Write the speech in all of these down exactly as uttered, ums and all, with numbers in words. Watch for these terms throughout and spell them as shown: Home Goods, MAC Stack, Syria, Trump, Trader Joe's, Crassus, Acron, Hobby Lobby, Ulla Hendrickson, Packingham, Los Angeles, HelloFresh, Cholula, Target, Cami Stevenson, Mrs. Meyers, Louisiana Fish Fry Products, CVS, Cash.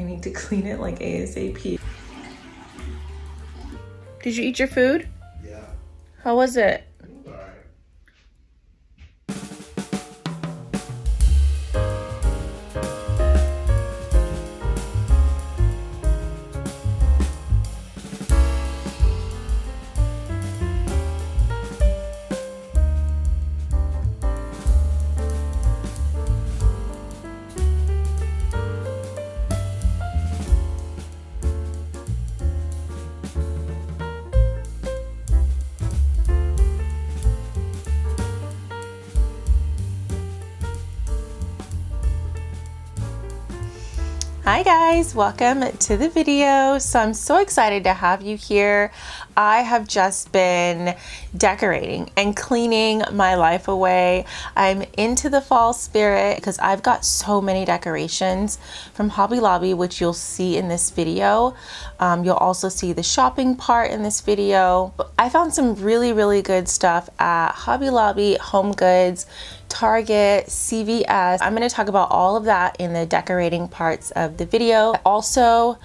I need to clean it like ASAP. Did you eat your food? Yeah. How was it? Hi guys, welcome to the video. So I'm so excited to have you here. I have just been decorating and cleaning my life away. I'm into the fall spirit because I've got so many decorations from Hobby Lobby, which you'll see in this video. Um, you'll also see the shopping part in this video. I found some really, really good stuff at Hobby Lobby, Home Goods, Target, C V S. I'm going to talk about all of that in the decorating parts of the video. I also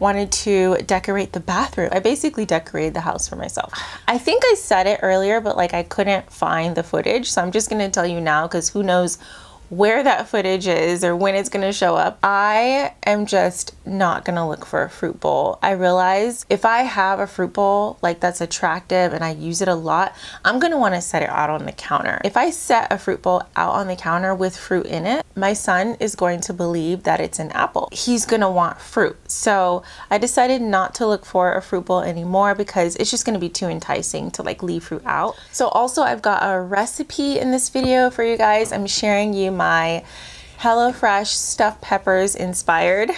wanted to decorate the bathroom. I basically decorated the house for myself. I think I said it earlier, but like I couldn't find the footage. So I'm just going to tell you now because who knows where that footage is or when it's gonna show up. I am just not gonna look for a fruit bowl. I realize if I have a fruit bowl like that's attractive and I use it a lot, I'm gonna wanna set it out on the counter. If I set a fruit bowl out on the counter with fruit in it, my son is going to believe that it's an apple. He's gonna want fruit. So I decided not to look for a fruit bowl anymore because it's just gonna be too enticing to like leave fruit out. So also I've got a recipe in this video for you guys. I'm sharing you my HelloFresh stuffed peppers inspired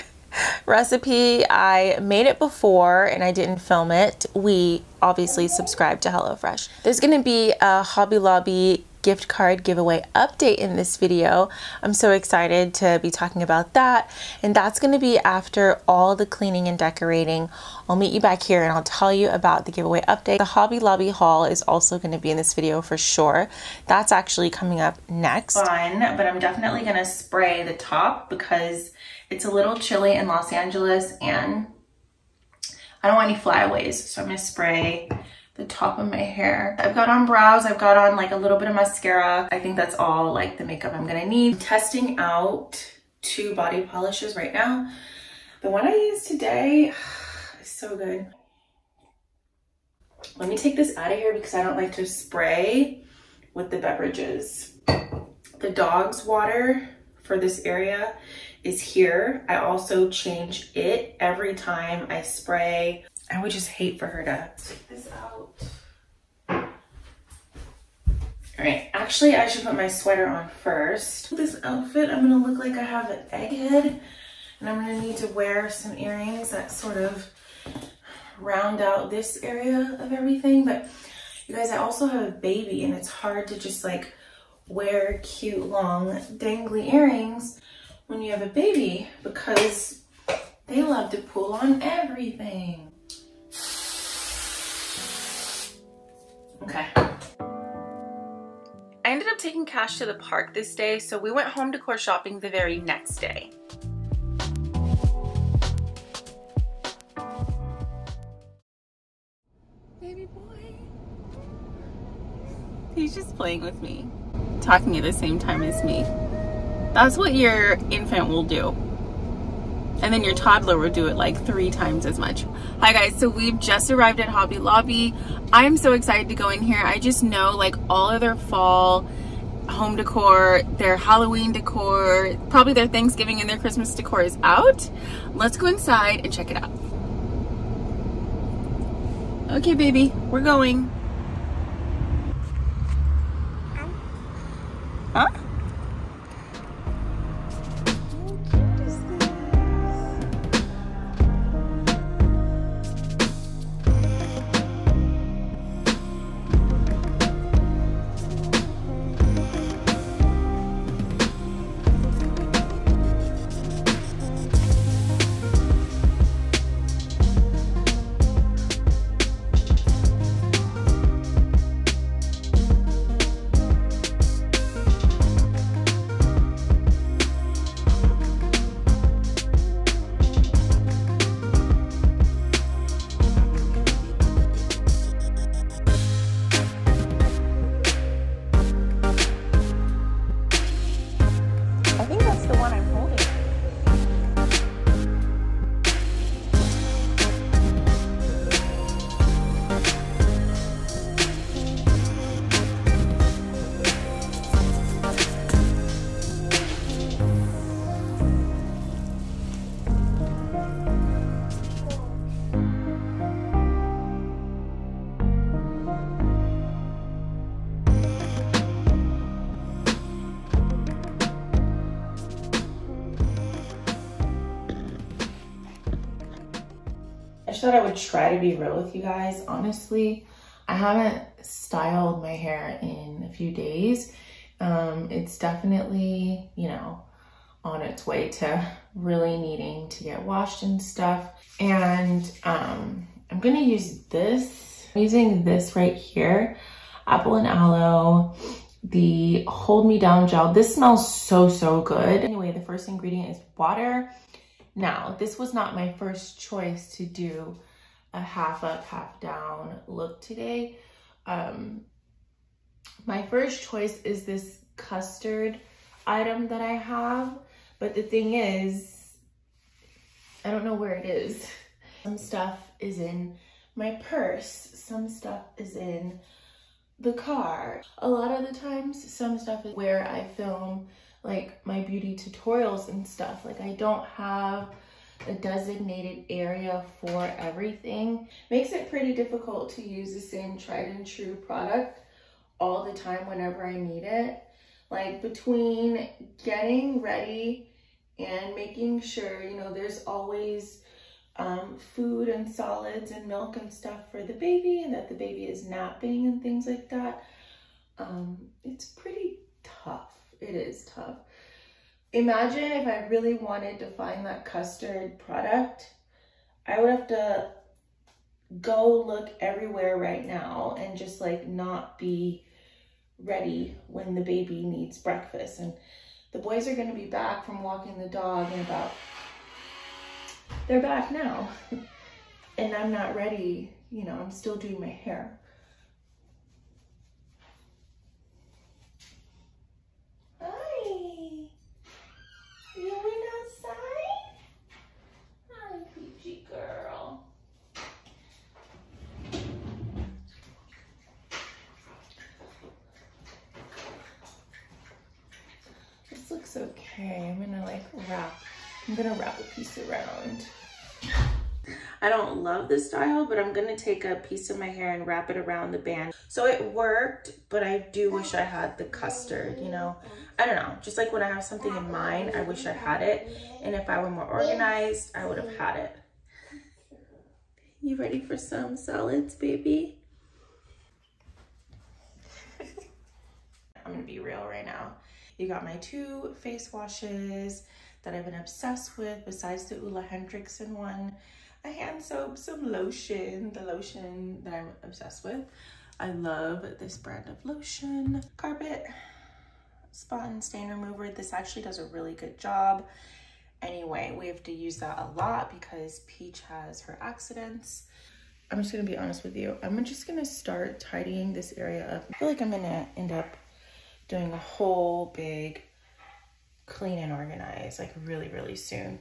recipe. I made it before and I didn't film it. We obviously subscribe to HelloFresh. There's going to be a Hobby Lobby gift card giveaway update in this video. I'm so excited to be talking about that, and that's going to be after all the cleaning and decorating. I'll meet you back here and I'll tell you about the giveaway update. The Hobby Lobby haul is also going to be in this video for sure. That's actually coming up next. Fun, but I'm definitely going to spray the top because it's a little chilly in Los Angeles and I don't want any flyaways, so I'm going to spray the top of my hair. I've got on brows, I've got on like a little bit of mascara. I think that's all like the makeup I'm gonna need. I'm testing out two body polishes right now. The one I used today is so good. Let me take this out of here because I don't like to spray with the beverages. The dog's water for this area is here. I also change it every time I spray. I would just hate for her to take this out. All right, actually I should put my sweater on first. This outfit, I'm gonna look like I have an egghead, and I'm gonna need to wear some earrings that sort of round out this area of everything. But you guys, I also have a baby and it's hard to just like wear cute, long, dangly earrings when you have a baby because they love to pull on everything. Okay. I ended up taking Cash to the park this day, so we went home decor shopping the very next day. Baby boy. He's just playing with me. Talking at the same time as me. That's what your infant will do. And then your toddler will do it like three times as much. Hi guys, so we've just arrived at Hobby Lobby. I'm so excited to go in here. I just know like all of their fall home decor, their Halloween decor, probably their Thanksgiving and their Christmas decor is out. Let's go inside and check it out. Okay baby, we're going. Huh? wish that I would try to be real with you guys. Honestly, I haven't styled my hair in a few days. Um, it's definitely, you know, on its way to really needing to get washed and stuff. And um, I'm gonna use this. I'm using this right here, apple and aloe, the Hold Me Down gel. This smells so, so good. Anyway, the first ingredient is water. Now, this was not my first choice to do a half up, half down look today. Um, my first choice is this custard item that I have, but the thing is, I don't know where it is. Some stuff is in my purse, some stuff is in the car. A lot of the times, some stuff is where I film like my beauty tutorials and stuff. Like, I don't have a designated area for everything. Makes it pretty difficult to use the same tried and true product all the time whenever I need it. Like, between getting ready and making sure, you know, there's always um, food and solids and milk and stuff for the baby, and that the baby is napping and things like that. Um, it's pretty tough. It is tough. Imagine if I really wanted to find that custard product, I would have to go look everywhere right now and just like not be ready when the baby needs breakfast. And the boys are going to be back from walking the dog in about, they're back now, and I'm not ready. You know, I'm still doing my hair. Hi, you going outside? Hi, Poochie girl. Looks okay. I'm gonna like wrap, I'm gonna wrap a piece around. I don't love this style, but I'm gonna take a piece of my hair and wrap it around the band. So it worked, but I do wish I had the custard, you know? I don't know, just like when I have something in mind, I wish I had it. And if I were more organized, I would have had it. You ready for some solids, baby? I'm gonna be real right now. You got my two face washes that I've been obsessed with, besides the Ulla Hendrickson one, a hand soap, some lotion, the lotion that I'm obsessed with. I love this brand of lotion. Carpet spot and stain remover. This actually does a really good job. Anyway, we have to use that a lot because Peach has her accidents. I'm just gonna be honest with you. I'm just gonna start tidying this area up. I feel like I'm gonna end up doing a whole big clean and organize, like really, really soon.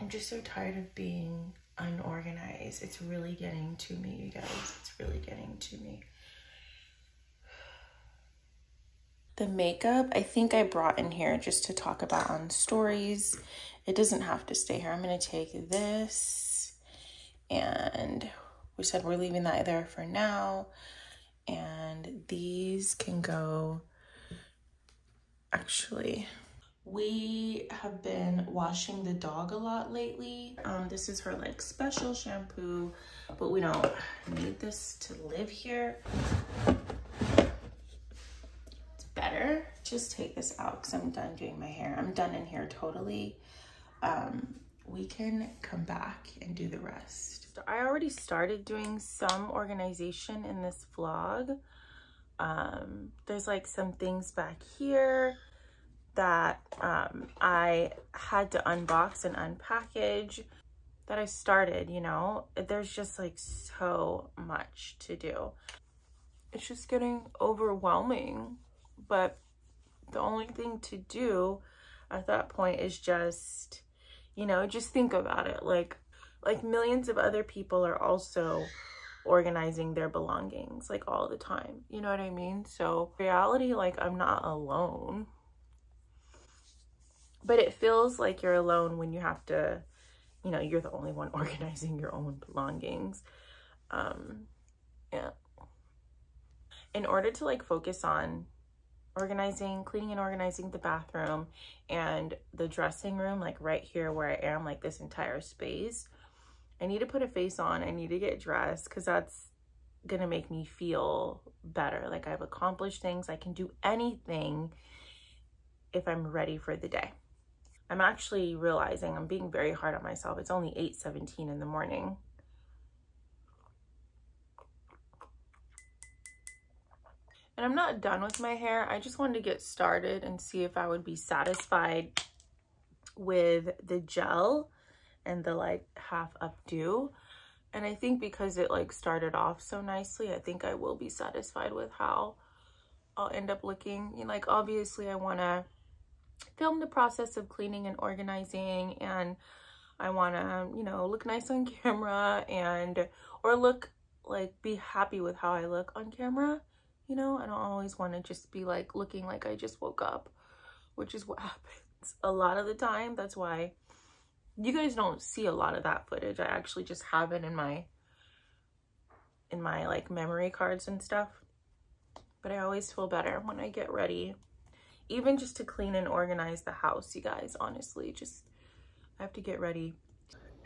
I'm just so tired of being unorganized. It's really getting to me, you guys. It's really getting to me. The makeup, I think I brought in here just to talk about on stories. It doesn't have to stay here. I'm gonna take this, and we said we're leaving that there for now. And these can go, actually. We have been washing the dog a lot lately. Um, this is her like special shampoo, but we don't need this to live here. It's better. Just take this out because I'm done doing my hair. I'm done in here totally. Um, we can come back and do the rest. So I already started doing some organization in this vlog. Um, there's like some things back here that um, I had to unbox and unpackage that I started, you know? There's just like so much to do. It's just getting overwhelming, but the only thing to do at that point is just, you know, just think about it. Like, like millions of other people are also organizing their belongings, like all the time. You know what I mean? So reality, like I'm not alone, but it feels like you're alone when you have to, you know, you're the only one organizing your own belongings. Um, yeah. In order to like focus on organizing, cleaning and organizing the bathroom and the dressing room, like right here where I am, like this entire space, I need to put a face on. I need to get dressed because that's going to make me feel better. Like I've accomplished things. I can do anything if I'm ready for the day. I'm actually realizing I'm being very hard on myself. It's only eight seventeen in the morning. And I'm not done with my hair. I just wanted to get started and see if I would be satisfied with the gel and the like half updo. And I think because it like started off so nicely, I think I will be satisfied with how I'll end up looking. You know, like obviously I want to film the process of cleaning and organizing, and I want to, you know, look nice on camera and or look like be happy with how I look on camera. You know, I don't always want to just be like looking like I just woke up, which is what happens a lot of the time. That's why you guys don't see a lot of that footage. I actually just have it in my in my like memory cards and stuff. But I always feel better when I get ready. Even just to clean and organize the house, you guys, honestly, just, I have to get ready.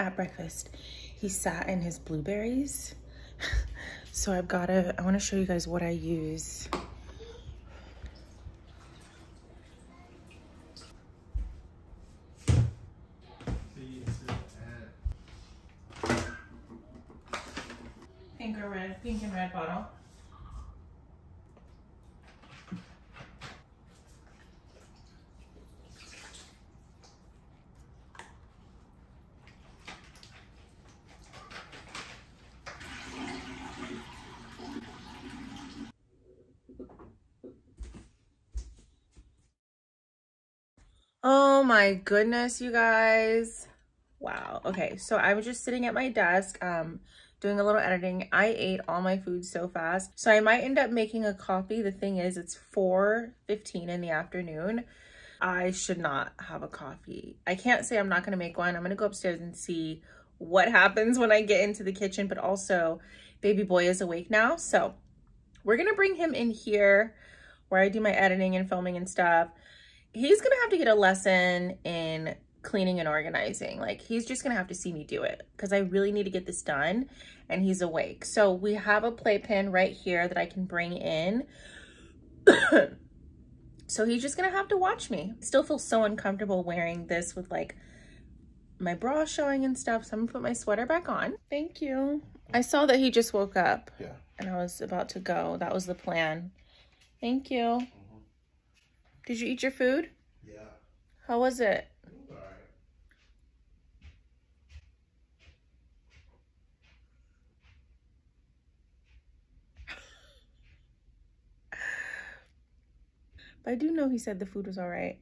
At breakfast, he sat in his blueberries. So I've got to, I want to show you guys what I use. Pink or red, pink and red bottle. Oh my goodness, you guys. Wow. Okay, so I was just sitting at my desk um, doing a little editing. I ate all my food so fast. So I might end up making a coffee. The thing is, it's four fifteen in the afternoon. I should not have a coffee. I can't say I'm not going to make one. I'm going to go upstairs and see what happens when I get into the kitchen. But also, baby boy is awake now. So we're going to bring him in here where I do my editing and filming and stuff. He's gonna have to get a lesson in cleaning and organizing. Like he's just gonna have to see me do it because I really need to get this done and he's awake. So we have a playpen right here that I can bring in. So he's just gonna have to watch me. Still feel so uncomfortable wearing this with like my bra showing and stuff. So I'm gonna put my sweater back on. Thank you. I saw that he just woke up. Yeah. And I was about to go. That was the plan. Thank you. Did you eat your food? Yeah. How was it? It was all right. But I do know he said the food was all right.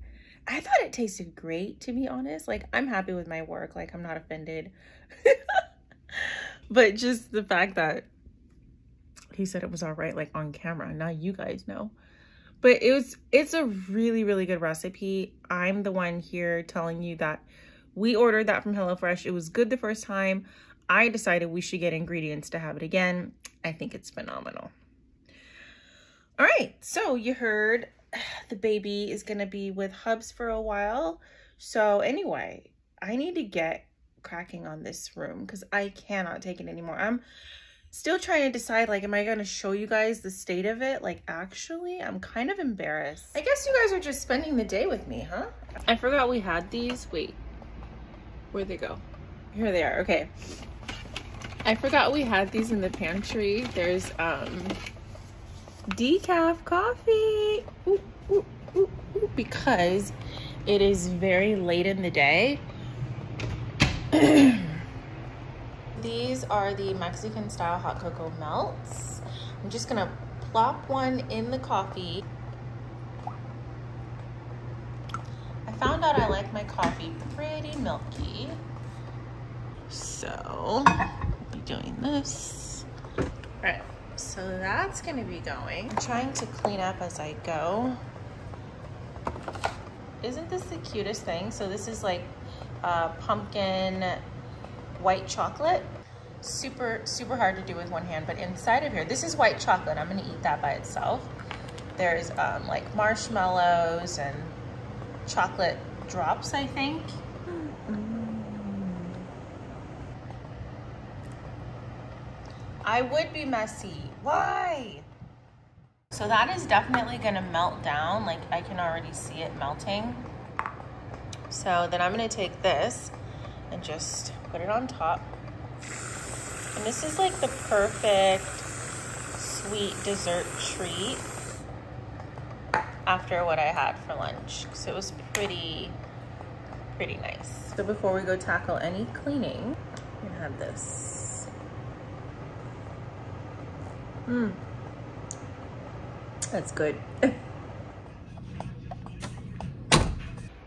I thought it tasted great, to be honest. Like, I'm happy with my work. Like, I'm not offended. But just the fact that he said it was all right, like, on camera. Now you guys know. But it was, it's a really, really good recipe. I'm the one here telling you that we ordered that from HelloFresh. It was good the first time. I decided we should get ingredients to have it again. I think it's phenomenal. All right, so you heard the baby is gonna be with Hubs for a while. So anyway, I need to get cracking on this room because I cannot take it anymore. I'm still trying to decide, like, am I going to show you guys the state of it? Like, actually, I'm kind of embarrassed. I guess you guys are just spending the day with me, huh? I forgot we had these. Wait, where'd they go? Here they are. Okay. I forgot we had these in the pantry. There's um, decaf coffee. Ooh, ooh, ooh, ooh, because it is very late in the day. These are the Mexican style hot cocoa melts. I'm just gonna plop one in the coffee. I found out I like my coffee pretty milky. So, I'll be doing this. All right, so that's gonna be going. I'm trying to clean up as I go. Isn't this the cutest thing? So this is like uh, pumpkin white chocolate. Super, super hard to do with one hand, but inside of here, this is white chocolate. I'm gonna eat that by itself. There's um, like marshmallows and chocolate drops, I think. Mm-hmm. I would be messy. Why? So that is definitely gonna melt down. Like, I can already see it melting. So then I'm gonna take this and just put it on top. And this is like the perfect sweet dessert treat after what I had for lunch. So it was pretty, pretty nice. So before we go tackle any cleaning, I'm gonna have this. Mmm. That's good.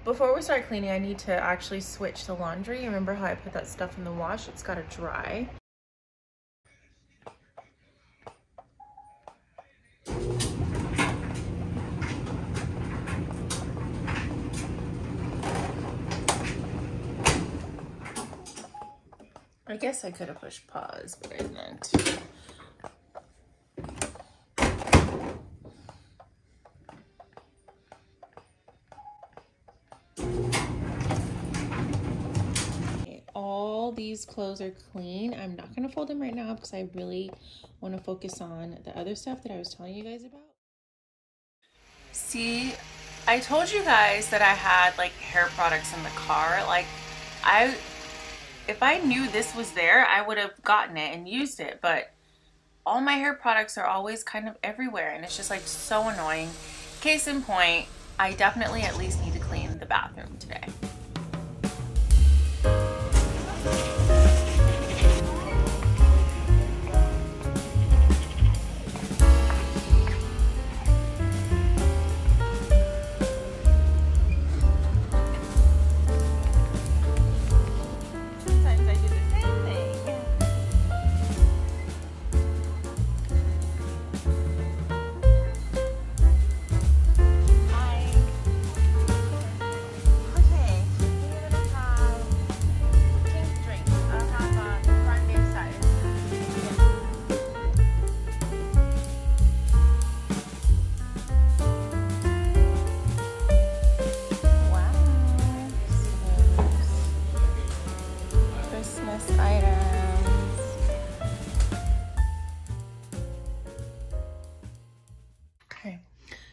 Before we start cleaning, I need to actually switch the laundry. Remember how I put that stuff in the wash? It's gotta dry. I guess I could have pushed pause, but I didn't. All these clothes are clean. I'm not gonna fold them right now because I really want to focus on the other stuff that I was telling you guys about. See, I told you guys that I had like hair products in the car. Like, I if I knew this was there, I would have gotten it and used it, but all my hair products are always kind of everywhere and it's just like so annoying. Case in point, I definitely at least need to clean the bathroom today.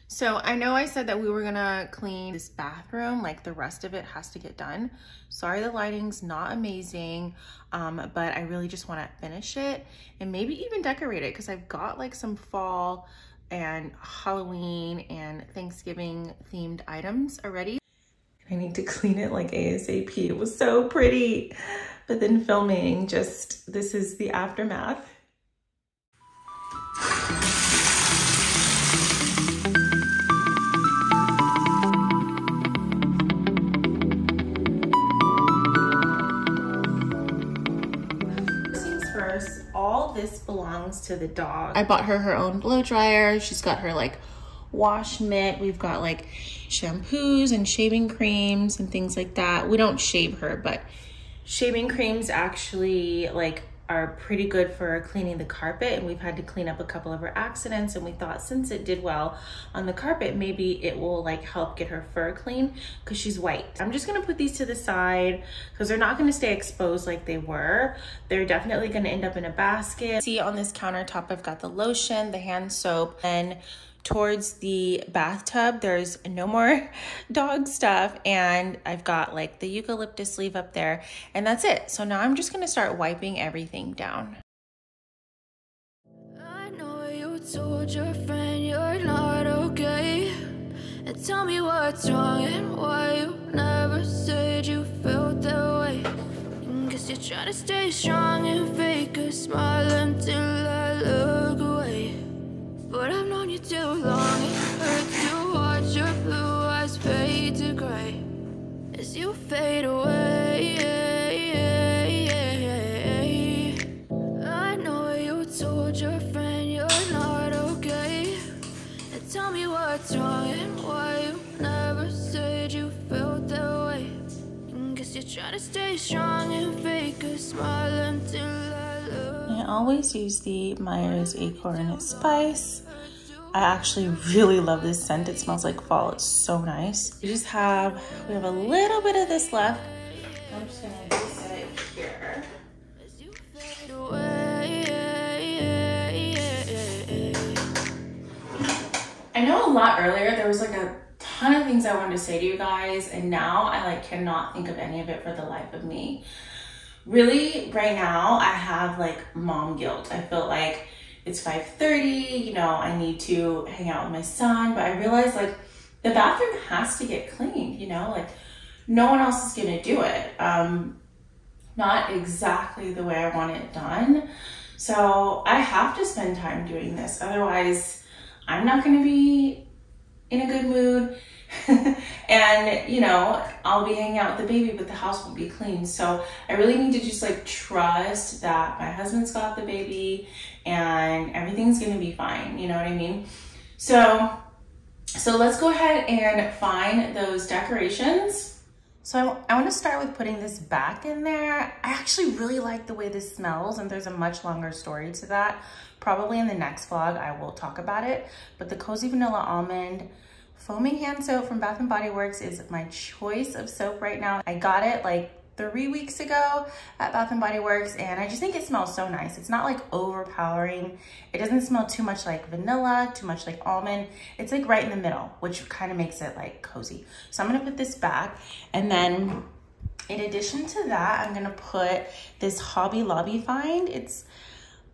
So I know I said that we were gonna clean this bathroom, like the rest of it has to get done. Sorry, the lighting's not amazing, um, but I really just wanna finish it and maybe even decorate it because I've got like some fall and Halloween and Thanksgiving themed items already. I need to clean it like ASAP. It was so pretty, but then filming just, this is the aftermath. This belongs to the dog. I bought her her own blow dryer. She's got her like wash mitt. We've got like shampoos and shaving creams and things like that. We don't shave her, but shaving creams actually like are pretty good for cleaning the carpet, and we've had to clean up a couple of her accidents, and we thought since it did well on the carpet, maybe it will like help get her fur clean because she's white. I'm just gonna put these to the side because they're not gonna stay exposed like they were. They're definitely gonna end up in a basket. See on this countertop, I've got the lotion, the hand soap, and towards the bathtub, there's no more dog stuff, and I've got like the eucalyptus leaf up there, and that's it. So now I'm just gonna start wiping everything down. I know you told your friend you're not okay, and tell me what's wrong and why you never said you felt that way. Guess you're trying to stay strong and fake a smile until I look away. But I've known you too long, it hurts to watch your blue eyes fade to grey as you fade away. I know you told your friend you're not okay, and tell me what's wrong and why you never said you felt that way. Guess you're trying to stay strong and fake a smile until I look. I always use the Meyers Acorn Spice. I actually really love this scent. It smells like fall. It's so nice. We just have, we have a little bit of this left. I'm just gonna set it here. I know a lot earlier there was like a ton of things I wanted to say to you guys, and now I like cannot think of any of it for the life of me. Really, right now I have like mom guilt. I feel like it's five thirty, you know, I need to hang out with my son, but I realized like the bathroom has to get cleaned, you know, like no one else is gonna do it. Um, not exactly the way I want it done. So I have to spend time doing this. Otherwise I'm not gonna be in a good mood. And you know, I'll be hanging out with the baby, but the house won't be clean. So I really need to just like trust that my husband's got the baby and everything's gonna be fine. You know what I mean? So, so let's go ahead and find those decorations. So I, I wanna start with putting this back in there. I actually really like the way this smells, and there's a much longer story to that. Probably in the next vlog, I will talk about it, but the Cozy Vanilla Almond Foaming Hand Soap from Bath and Body Works is my choice of soap right now. I got it like three weeks ago at Bath and Body Works, and I just think it smells so nice. It's not like overpowering. It doesn't smell too much like vanilla, too much like almond. It's like right in the middle, which kind of makes it like cozy. So I'm gonna put this back, and then in addition to that, I'm gonna put this Hobby Lobby find. It's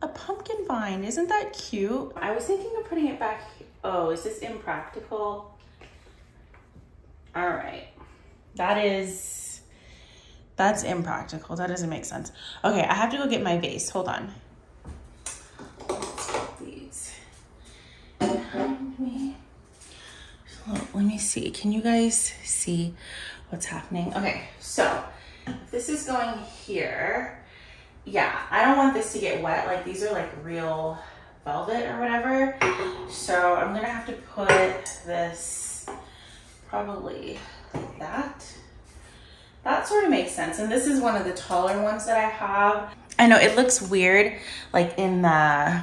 a pumpkin vine. Isn't that cute? I was thinking of putting it back. Oh, is this impractical? All right, that is, that's impractical. That doesn't make sense. Okay, I have to go get my vase. Hold on. Let's get these behind me. So let me see. Can you guys see what's happening? Okay, so this is going here. Yeah, I don't want this to get wet. Like these are like real velvet or whatever. So I'm gonna have to put this probably like that. That sort of makes sense. And this is one of the taller ones that I have. I know it looks weird, like in the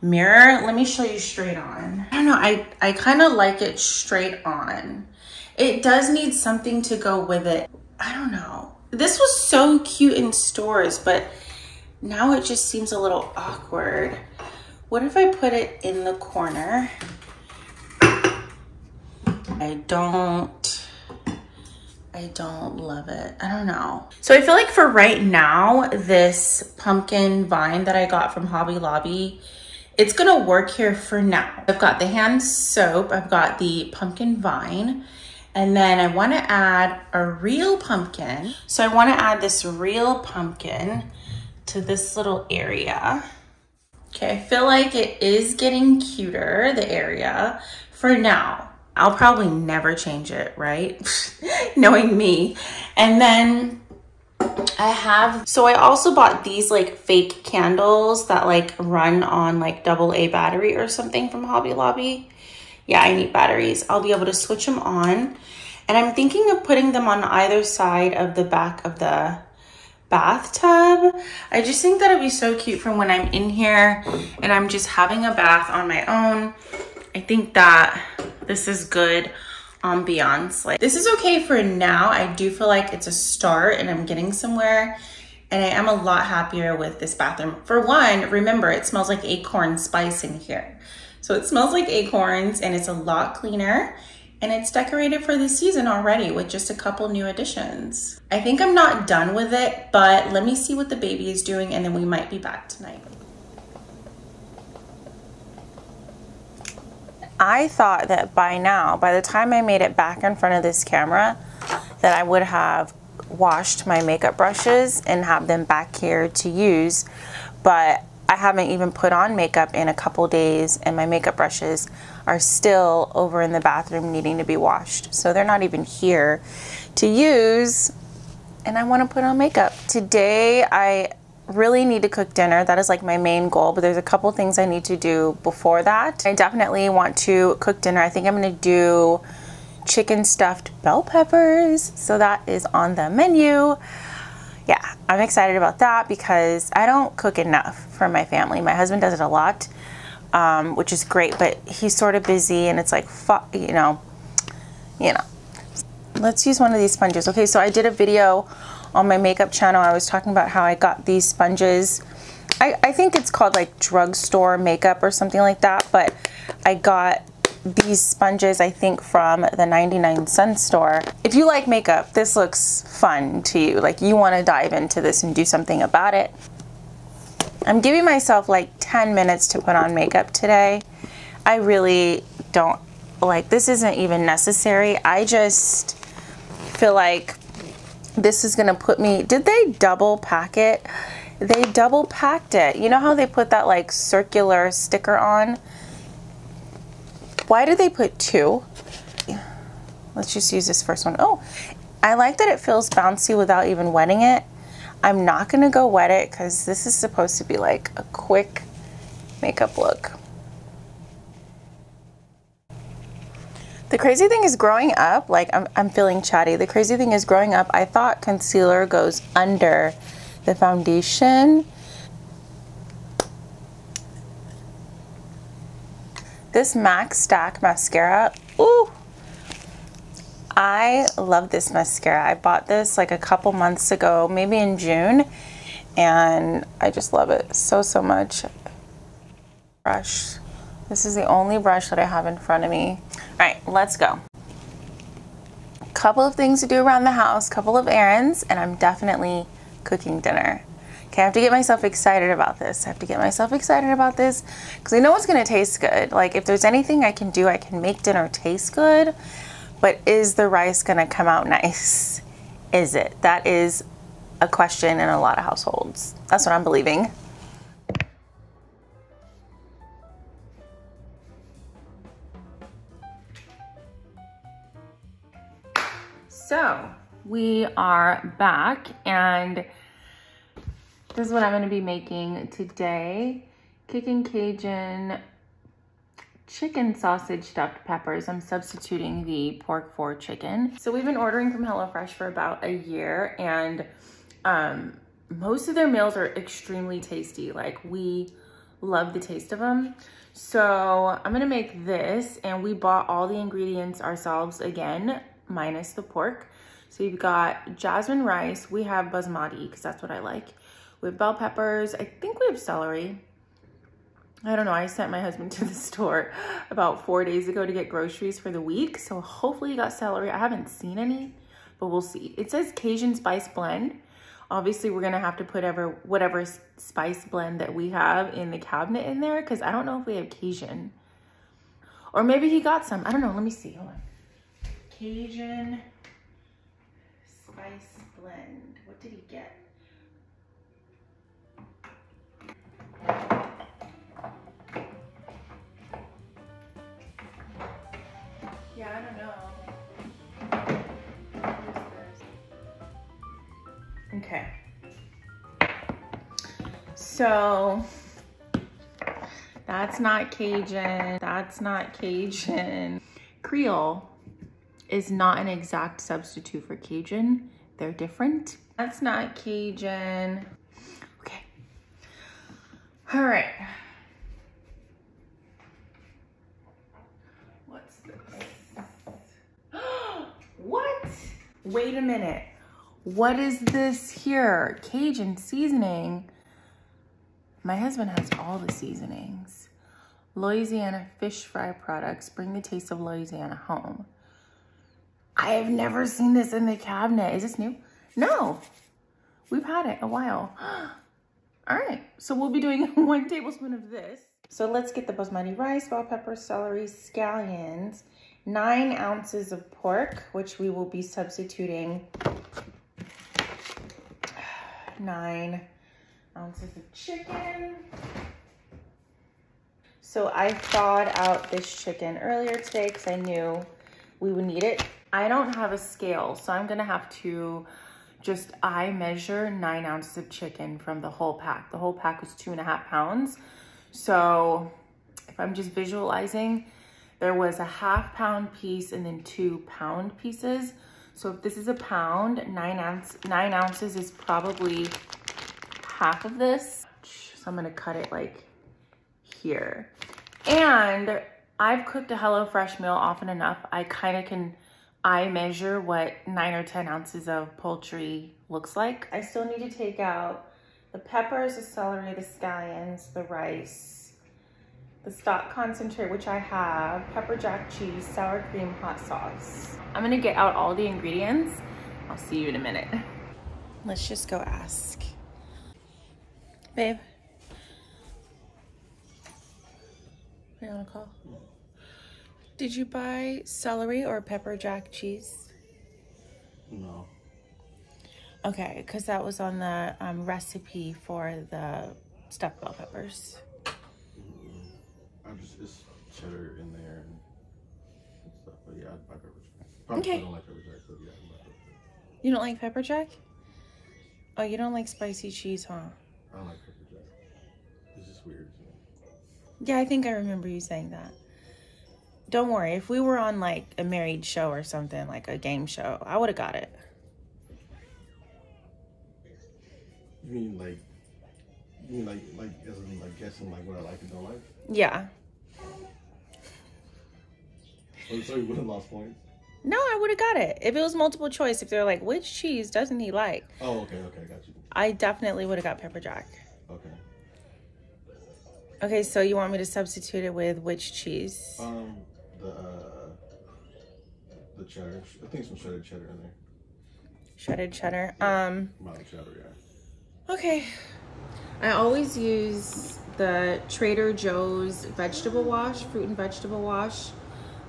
mirror. Let me show you straight on. I don't know, I, I kind of like it straight on. It does need something to go with it. I don't know. This was so cute in stores, but now it just seems a little awkward. What if I put it in the corner? I don't, I don't love it. I don't know. So I feel like for right now, this pumpkin vine that I got from Hobby Lobby, it's gonna work here for now. I've got the hand soap, I've got the pumpkin vine, and then I wanna add a real pumpkin. So I wanna add this real pumpkin to this little area. Okay, I feel like it is getting cuter, the area, for now. I'll probably never change it, right? Knowing me. And then I have, so I also bought these like fake candles that like run on like double A battery or something from Hobby Lobby. Yeah, I need batteries. I'll be able to switch them on. And I'm thinking of putting them on either side of the back of the bathtub. I just think that it'd be so cute for when I'm in here and I'm just having a bath on my own. I think that this is good ambiance. Like this is okay for now. I do feel like it's a start and I'm getting somewhere, and I am a lot happier with this bathroom. For one, remember it smells like acorn spice in here. So it smells like acorns and it's a lot cleaner, and it's decorated for the season already with just a couple new additions. I think I'm not done with it, but let me see what the baby is doing, and then we might be back tonight. I thought that by now, by the time I made it back in front of this camera, that I would have washed my makeup brushes and have them back here to use, but I haven't even put on makeup in a couple days, and my makeup brushes are still over in the bathroom needing to be washed. So they're not even here to use, and I want to put on makeup. Today I really need to cook dinner. That is like my main goal, but there's a couple things I need to do before that. I definitely want to cook dinner. I think I'm gonna do chicken stuffed bell peppers. So that is on the menu. Yeah, I'm excited about that because I don't cook enough for my family. My husband does it a lot, um, which is great, but he's sort of busy and it's like, you know, you know. Let's use one of these sponges. Okay, so I did a video on my makeup channel. I was talking about how I got these sponges. I, I think it's called like drugstore makeup or something like that, but I got these sponges, I think, from the ninety-nine cent store. If you like makeup, this looks fun to you. Like, you want to dive into this and do something about it. I'm giving myself like ten minutes to put on makeup today. I really don't, like, this isn't even necessary. I just feel like this is gonna put me, did they double pack it? They double packed it. You know how they put that like circular sticker on? Why did they put two? Let's just use this first one. Oh, I like that it feels bouncy without even wetting it. I'm not gonna go wet it because this is supposed to be like a quick makeup look. The crazy thing is growing up, like I'm, I'm feeling chatty. The crazy thing is growing up, I thought concealer goes under the foundation. This MAC Stack mascara, ooh, I love this mascara. I bought this like a couple months ago, maybe in June, and I just love it so, so much. Brush. This is the only brush that I have in front of me. All right, let's go. Couple of things to do around the house, couple of errands, and I'm definitely cooking dinner. Okay, I have to get myself excited about this. I have to get myself excited about this because I know it's gonna taste good. Like, if there's anything I can do, I can make dinner taste good, but is the rice gonna come out nice? Is it? That is a question in a lot of households. That's what I'm believing. So we are back, and this is what I'm going to be making today. Kickin' Cajun chicken sausage stuffed peppers. I'm substituting the pork for chicken. So we've been ordering from HelloFresh for about a year, and um, most of their meals are extremely tasty. Like, we love the taste of them. So I'm going to make this, and we bought all the ingredients ourselves again, minus the pork. So you've got jasmine rice, we have basmati because that's what I like. We have bell peppers, I think we have celery. I don't know, I sent my husband to the store about four days ago to get groceries for the week. So hopefully you got celery. I haven't seen any, but we'll see. It says Cajun spice blend. Obviously we're gonna have to put ever, whatever spice blend that we have in the cabinet in there because I don't know if we have Cajun. Or maybe he got some, I don't know, let me see, hold on. Cajun spice blend. What did he get? Yeah, I don't know. Okay. So that's not Cajun. That's not Cajun. Creole is not an exact substitute for Cajun. They're different. That's not Cajun. Okay. All right. What's this? What? Wait a minute. What is this here? Cajun seasoning. My husband has all the seasonings. Louisiana Fish Fry Products. Bring the taste of Louisiana home. I have never seen this in the cabinet. Is this new? No, we've had it a while. All right, so we'll be doing one tablespoon of this. So let's get the basmati rice, bell pepper, celery, scallions, nine ounces of pork, which we will be substituting nine ounces of chicken. So I thawed out this chicken earlier today because I knew we would need it. I don't have a scale, so I'm gonna have to just eye measure nine ounces of chicken from the whole pack. The whole pack was two and a half pounds. So if I'm just visualizing, there was a half pound piece and then two pound pieces. So if this is a pound, nine, ounce, nine ounces is probably half of this. So I'm gonna cut it like here. And I've cooked a HelloFresh meal often enough. I kinda can I measure what nine or ten ounces of poultry looks like. I still need to take out the peppers, the celery, the scallions, the rice, the stock concentrate, which I have, pepper jack cheese, sour cream, hot sauce. I'm gonna get out all the ingredients. I'll see you in a minute. Let's just go ask. Babe. Are you on a call? Did you buy celery or pepper jack cheese? No. Okay, because that was on the um, recipe for the stuffed bell peppers. I'm just, it's cheddar in there and stuff, but yeah, I'd buy pepper jack. Probably okay. I don't like pepper jack, so yeah, I'd buy pepper jack. You don't like pepper jack? Oh, you don't like spicy cheese, huh? I don't like pepper jack. It's just weird to me. Yeah, I think I remember you saying that. Don't worry, if we were on like a married show or something, like a game show, I would have got it. You mean like, you mean like, like, as in like guessing like what I like and don't like? Yeah. Oh, so you would have lost points? No, I would have got it. If it was multiple choice, if they're like, which cheese doesn't he like? Oh, okay, okay, got you. I definitely would have got pepper jack. Okay. Okay, so you want me to substitute it with which cheese? Um, the, uh, the cheddar. I think some shredded cheddar in there. Shredded cheddar? Yeah, um. Mild cheddar, yeah. Okay. I always use the Trader Joe's vegetable wash, fruit and vegetable wash.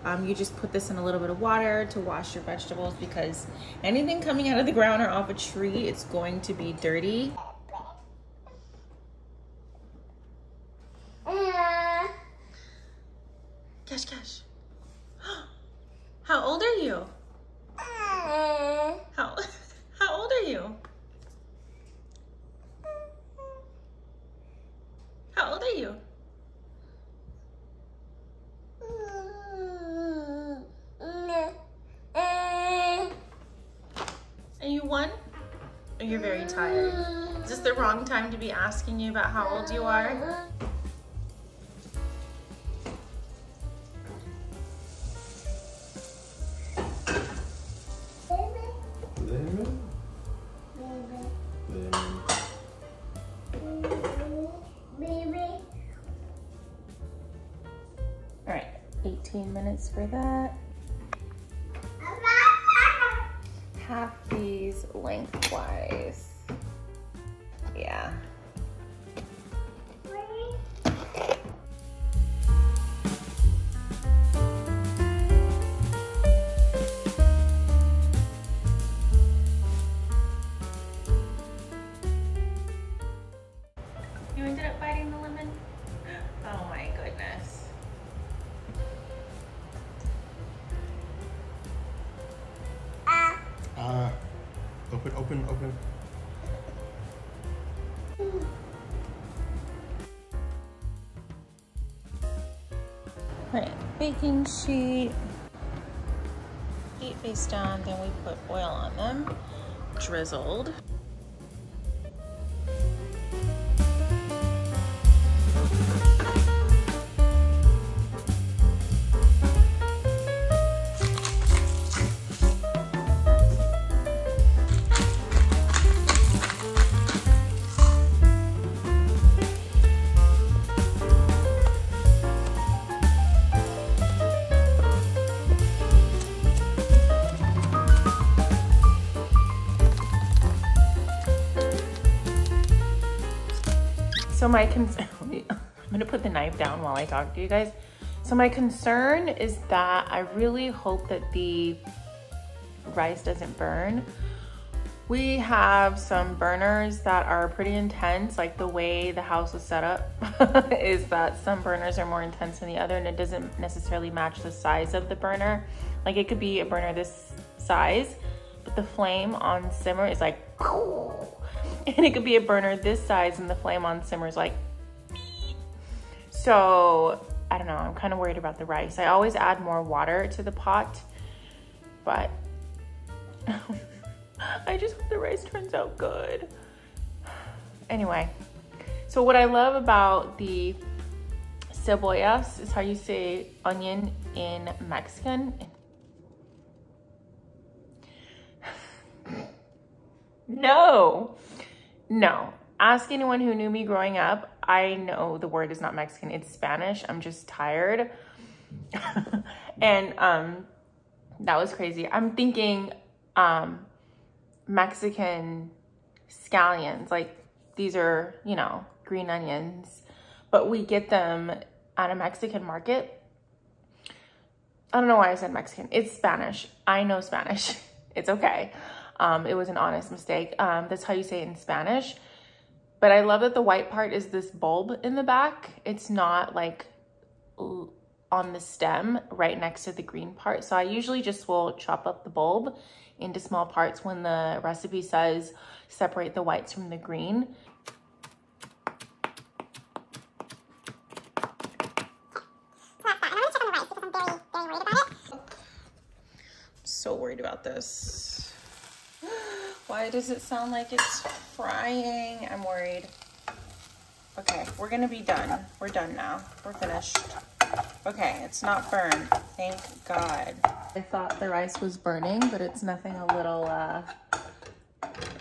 Um, you just put this in a little bit of water to wash your vegetables because anything coming out of the ground or off a tree, it's going to be dirty. Cash, Cash. How old are you? How, how old are you? How old are you? Are you one? Or you're very tired? Is this the wrong time to be asking you about how old you are? Minutes for that. Half these lengthwise. Yeah. You ended up biting the lemon? Oh my goodness. Open, open. Right, baking sheet. Heat face down, then we put oil on them. Drizzled. So my concern, I'm gonna put the knife down while I talk to you guys. So my concern is that I really hope that the rice doesn't burn. We have some burners that are pretty intense, like the way the house was set up is that some burners are more intense than the other and it doesn't necessarily match the size of the burner. Like it could be a burner this size, but the flame on simmer is like, and it could be a burner this size and the flame on simmer is like, so I don't know, I'm kind of worried about the rice. I always add more water to the pot, but I just hope the rice turns out good. Anyway, so what I love about the cebollas is how you say onion in Mexican. No, no, Ask anyone who knew me growing up. I know the word is not Mexican, it's Spanish. I'm just tired. and um, that was crazy. I'm thinking um, Mexican scallions. Like, these are, you know, green onions. But we get them at a Mexican market. I don't know why I said Mexican. It's Spanish. I know Spanish. It's okay. Um, it was an honest mistake. Um, that's how you say it in Spanish. But I love that the white part is this bulb in the back. It's not like on the stem right next to the green part. So I usually just will chop up the bulb into small parts when the recipe says separate the whites from the green. I'm so worried about this. Why does it sound like it's frying? I'm worried. Okay, we're gonna be done. We're done now. We're finished. Okay, it's not burned. Thank God. I thought the rice was burning, but it's nothing a little uh,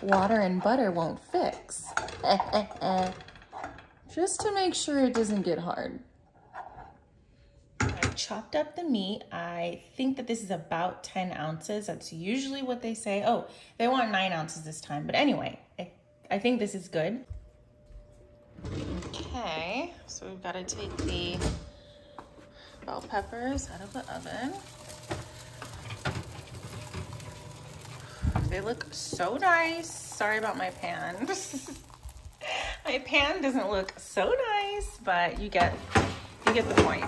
water and butter won't fix. Just to make sure it doesn't get hard. I chopped up the meat. I think that this is about ten ounces. That's usually what they say. Oh, they want nine ounces this time. But anyway, I, I think this is good. Okay, so we've got to take the bell peppers out of the oven. They look so nice. Sorry about my pan. My pan doesn't look so nice, but you get, you get the point.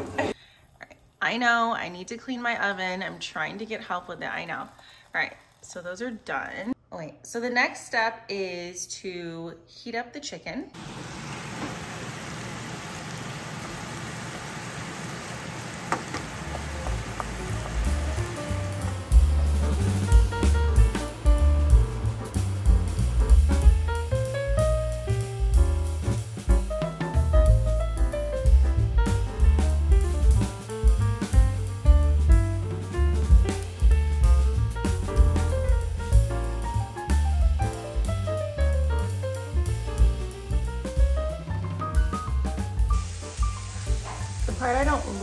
I know, I need to clean my oven. I'm trying to get help with it, I know. All right, so those are done. Oh, wait, so the next step is to heat up the chicken.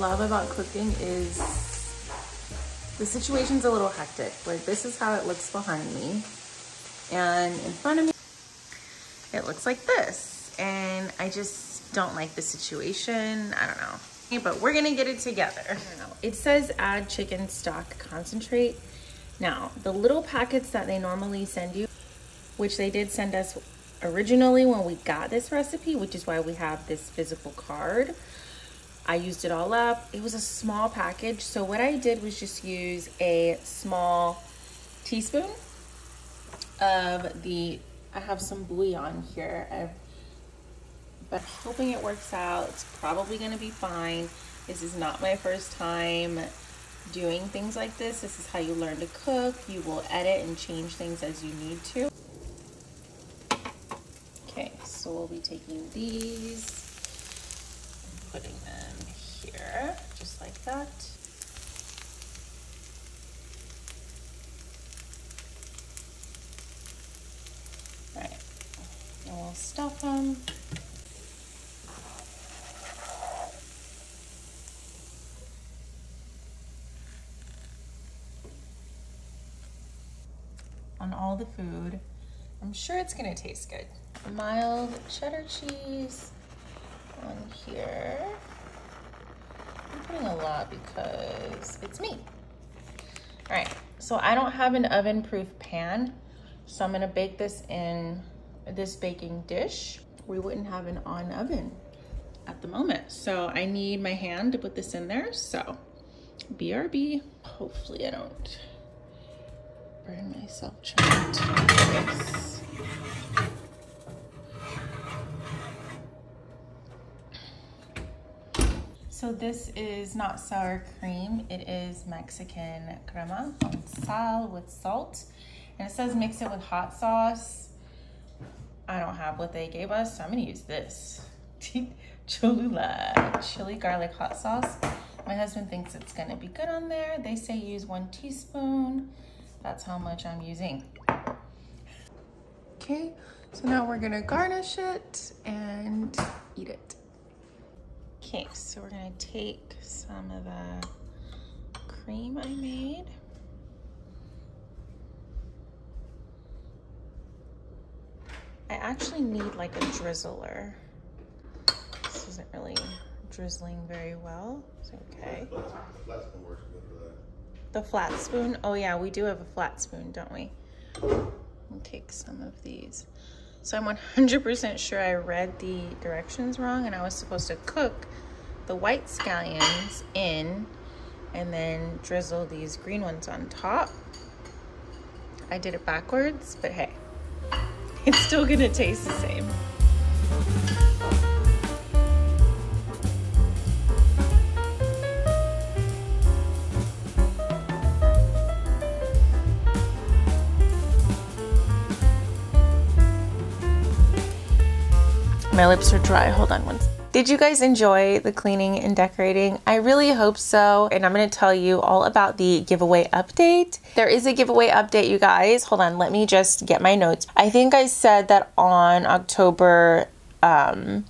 Love about cooking is the situation's a little hectic. Like, this is how it looks behind me, and in front of me it looks like this, and I just don't like the situation. I don't know, but we're gonna get it together. I don't know. It says add chicken stock concentrate. Now, the little packets that they normally send you, which they did send us originally when we got this recipe, which is why we have this physical card, I used it all up. It was a small package. So what I did was just use a small teaspoon of the, I have some bouillon here, I've, but hoping it works out. It's probably gonna be fine. This is not my first time doing things like this. This is how you learn to cook. You will edit and change things as you need to. Okay, so we'll be taking these, putting them here, just like that. All right, and we'll stuff them. On all the food. I'm sure it's gonna taste good. Mild cheddar cheese. On here. I'm putting a lot because it's me. All right, so I don't have an oven-proof pan, so I'm gonna bake this in this baking dish. We wouldn't have an on oven at the moment, so I need my hand to put this in there, so B R B. Hopefully I don't burn myself trying to do this. So this is not sour cream, it is Mexican crema con sal, with salt. And it says mix it with hot sauce. I don't have what they gave us, so I'm gonna use this. Cholula, chili garlic hot sauce. My husband thinks it's gonna be good on there. They say use one teaspoon. That's how much I'm using. Okay, so now we're gonna garnish it and eat it. Okay, so we're gonna take some of the cream I made. I actually need like a drizzler. This isn't really drizzling very well. It's okay. The flat spoon? Oh yeah, we do have a flat spoon, don't we? We'll take some of these. So I'm one hundred percent sure I read the directions wrong, and I was supposed to cook the white scallions in and then drizzle these green ones on top. I did it backwards, but hey, it's still gonna taste the same. My lips are dry, hold on one second. Did you guys enjoy the cleaning and decorating? I really hope so, and I'm gonna tell you all about the giveaway update. There is a giveaway update, you guys. Hold on, let me just get my notes. I think I said that on October um,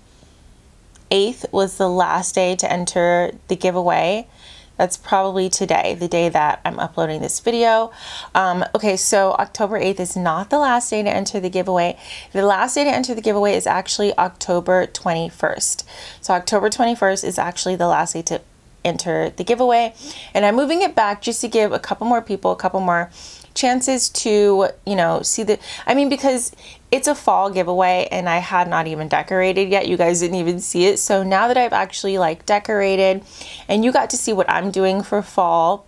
eighth was the last day to enter the giveaway. That's probably today, the day that I'm uploading this video. Um, okay, so October eighth is not the last day to enter the giveaway. The last day to enter the giveaway is actually October twenty-first. So October twenty-first is actually the last day to enter the giveaway. And I'm moving it back just to give a couple more people, a couple more chances to, you know, see the, I mean, because it's a fall giveaway and I had not even decorated yet. You guys didn't even see it. So now that I've actually like decorated and you got to see what I'm doing for fall,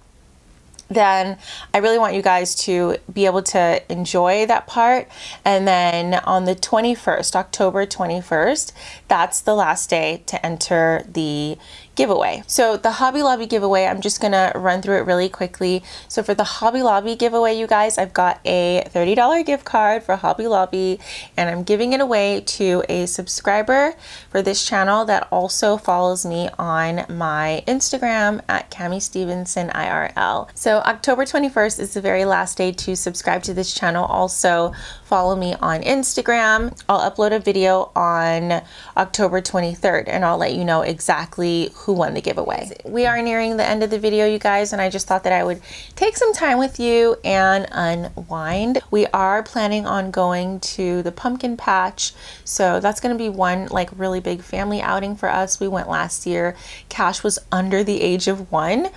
then I really want you guys to be able to enjoy that part. And then on the twenty-first, October twenty-first, that's the last day to enter the giveaway. So the Hobby Lobby giveaway, I'm just gonna run through it really quickly. So for the Hobby Lobby giveaway, you guys, I've got a thirty dollar gift card for Hobby Lobby, and I'm giving it away to a subscriber for this channel that also follows me on my Instagram at Cami Stevenson I R L. So October twenty-first is the very last day to subscribe to this channel. Also follow me on Instagram. I'll upload a video on October twenty-third and I'll let you know exactly who who won the giveaway. We are nearing the end of the video, you guys, and I just thought that I would take some time with you and unwind. We are planning on going to the pumpkin patch, so that's gonna be one like really big family outing for us. We went last year. Cash was under the age of one,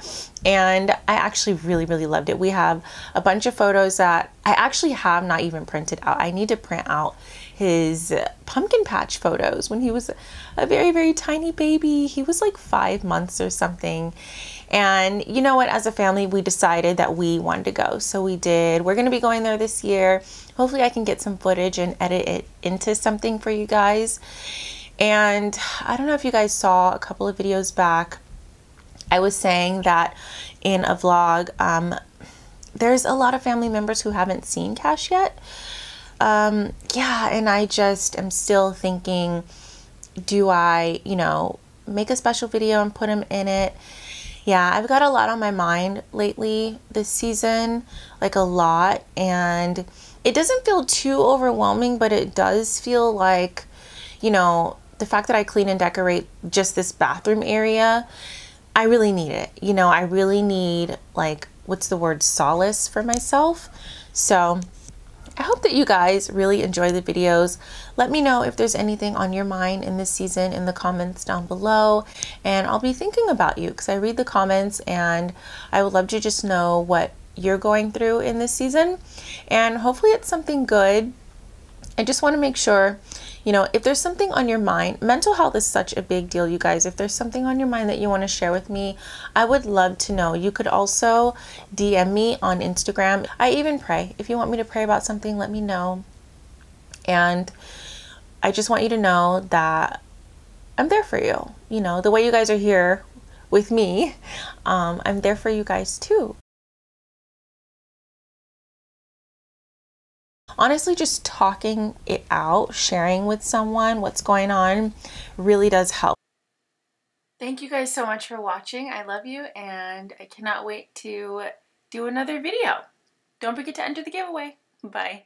and I actually really, really loved it. We have a bunch of photos that I actually have not even printed out. I need to print out his pumpkin patch photos when he was a very, very tiny baby. He was like five months or something. And you know what, as a family, we decided that we wanted to go. So we did. We're gonna be going there this year. Hopefully I can get some footage and edit it into something for you guys. And I don't know if you guys saw a couple of videos back, I was saying that in a vlog, um, there's a lot of family members who haven't seen Cash yet. Um, yeah, and I just am still thinking, do I, you know, make a special video and put him in it? Yeah, I've got a lot on my mind lately this season, like a lot, and it doesn't feel too overwhelming, but it does feel like, you know, the fact that I clean and decorate just this bathroom area, I really need it. You know, I really need, like, what's the word, solace for myself. So I hope that you guys really enjoy the videos. Let me know if there's anything on your mind in this season in the comments down below, and I'll be thinking about you because I read the comments, and I would love to just know what you're going through in this season, and hopefully it's something good. I just want to make sure, you know, if there's something on your mind, mental health is such a big deal, you guys. If there's something on your mind that you want to share with me, I would love to know. You could also D M me on Instagram. I even pray. If you want me to pray about something, let me know. And I just want you to know that I'm there for you. You know, the way you guys are here with me, um, I'm there for you guys too. Honestly, just talking it out, sharing with someone what's going on really does help. Thank you guys so much for watching. I love you, and I cannot wait to do another video. Don't forget to enter the giveaway. Bye.